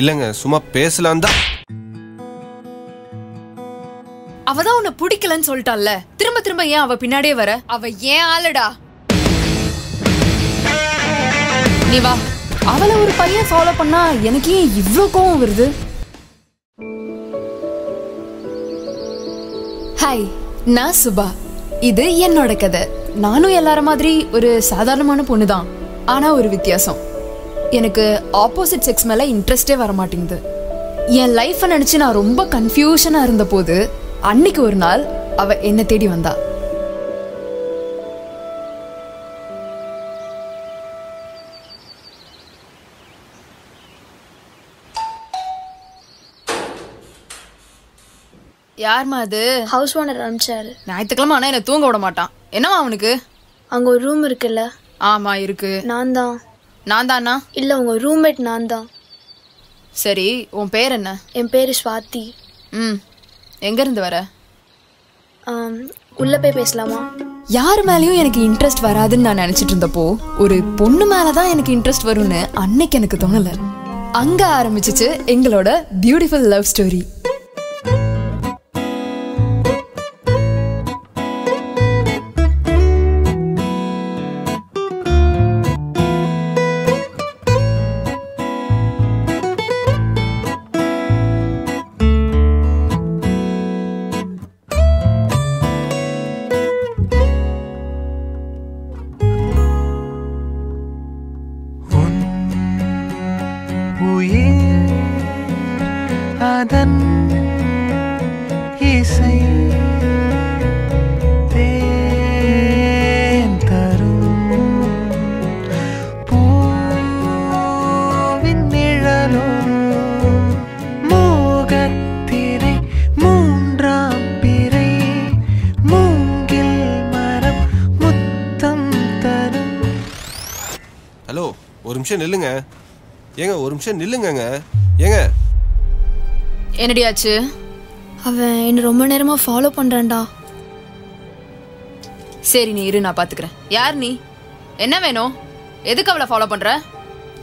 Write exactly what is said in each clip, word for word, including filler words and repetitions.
இல்லங்க சும்மா பேசலாம் தான். அவதான் உன்னை பிடிக்கலன்னு சொல்லிட்டான்ல, திரும்ப திரும்ப ஏன் அவ பின்னாடியே வர? அவ ஏன் ஆளடா? நீ வா. அவளை ஒரு பையன் ஃபாலோ பண்ணா எனக்கு ஏன் இவ்ளோ கோவம் வருது? ஹாய், நான் சுபா. இது என்னோட கதை. நானும் எல்லார மாதிரி ஒரு சாதாரணமான பொண்ணு தான். ஆனா ஒரு வித்தியாசம், எனக்கு ஆப்போசிட் செக்ஸ் மேல இன்ட்ரெஸ்டே வரமாட்டேங்குது. என் லைஃப்பை நினைச்சு நான் ரொம்ப கன்ஃபியூஷனா இருந்த போது அன்னைக்கு ஒரு நாள் அவ என்னை தேடி வந்தா. யார்மா அது? ஹவுஸ் ஓனர் அனுப்பிச்சாரு. ஞாயிற்றுக்கிழமை. ஆனா என்ன தூங்க விட மாட்டான். என்னவா அவனுக்கு? அங்க ஒரு ரூம் இருக்குல்ல? ஆமா இருக்கு. நான் தான். நான் தானா? இல்ல, உங்க ரூம்மேட் நான் தான். சரி, உன் பேர் என்ன? என் பேரு ஸ்வாதி. ம், எங்க இருந்து வர? உள்ள போய் பேசலாமா? யார் மேலேயும் எனக்கு இன்ட்ரெஸ்ட் வராதுன்னு நான் நினைச்சிட்டு இருந்தப்போ ஒரு பொண்ணு மேலதான் எனக்கு இன்ட்ரெஸ்ட் வரும்னு அன்னைக்கு எனக்கு தோணல. அங்க ஆரம்பிச்சிச்சு எங்களோட பியூட்டிஃபுல் லவ் ஸ்டோரி. நில்லுங்க ஏங்க, ஒரு நிமிஷம் நில்லுங்க ஏங்க. என்னடியாச்சு? அவன் என்ன ரொம்ப நேரமா ஃபாலோ பண்றான்டா. சரி நீ இரு, நான் பாத்துக்கிறேன். யார் நீ? என்ன வேணும்? எதுக்கு அவளை ஃபாலோ பண்ற?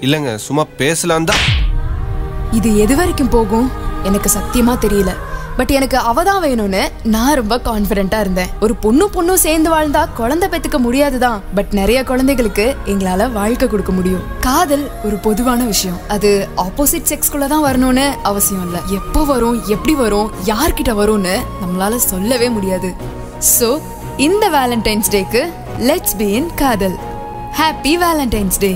இல்லங்க சும்மா பேசலாம் தான். இது எது வரைக்கும் போகும் எனக்கு சத்தியமா தெரியல. பட் எனக்கு அவதான் வேணும்னு நான் ரொம்ப கான்ஃபிடென்ட்டா இருந்தேன். ஒரு பொண்ணு பொண்ணும் சேர்ந்து வாழ்ந்தா குழந்தை பெத்துக்க முடியாதுதான், பட் நிறைய குழந்தைகளுக்கு எங்களால வாழ்க்கை கொடுக்க முடியும். காதல் ஒரு பொதுவான விஷயம், அது ஆப்போசிட் செக்ஸ்குள்ளதான் வரணும்னு அவசியம் இல்லை. எப்போ வரும், எப்படி வரும், யார்கிட்ட வரும்னு நம்மளால சொல்லவே முடியாது. ஸோ இந்த வேலண்டைன்ஸ் டேக்கு லெட்ஸ் பி இன் காதல். ஹாப்பி வேலண்டைன்ஸ் டே.